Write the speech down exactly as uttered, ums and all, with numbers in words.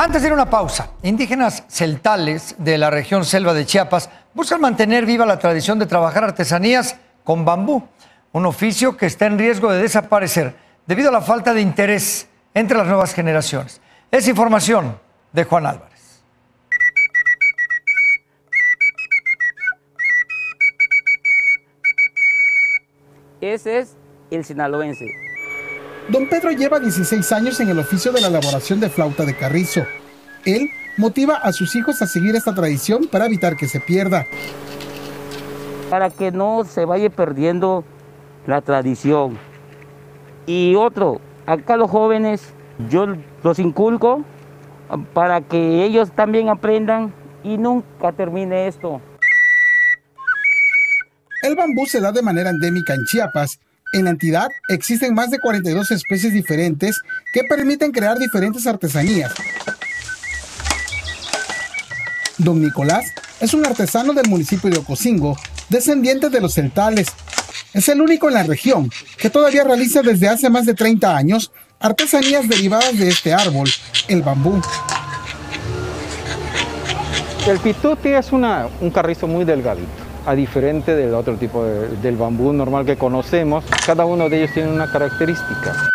Antes de ir a una pausa, indígenas tzeltales de la región selva de Chiapas buscan mantener viva la tradición de trabajar artesanías con bambú, un oficio que está en riesgo de desaparecer debido a la falta de interés entre las nuevas generaciones. Es información de Juan Álvarez. Ese es el sinaloense. Don Pedro lleva dieciséis años en el oficio de la elaboración de flauta de carrizo. Él motiva a sus hijos a seguir esta tradición para evitar que se pierda. Para que no se vaya perdiendo la tradición. Y otro, acá los jóvenes, yo los inculco para que ellos también aprendan y nunca termine esto. El bambú se da de manera endémica en Chiapas. En la entidad existen más de cuarenta y dos especies diferentes que permiten crear diferentes artesanías. Don Nicolás es un artesano del municipio de Ocosingo, descendiente de los tzeltales. Es el único en la región que todavía realiza desde hace más de treinta años artesanías derivadas de este árbol, el bambú. El pituti es una, un carrizo muy delgadito, a diferente del otro tipo de, del bambú normal que conocemos. Cada uno de ellos tiene una característica.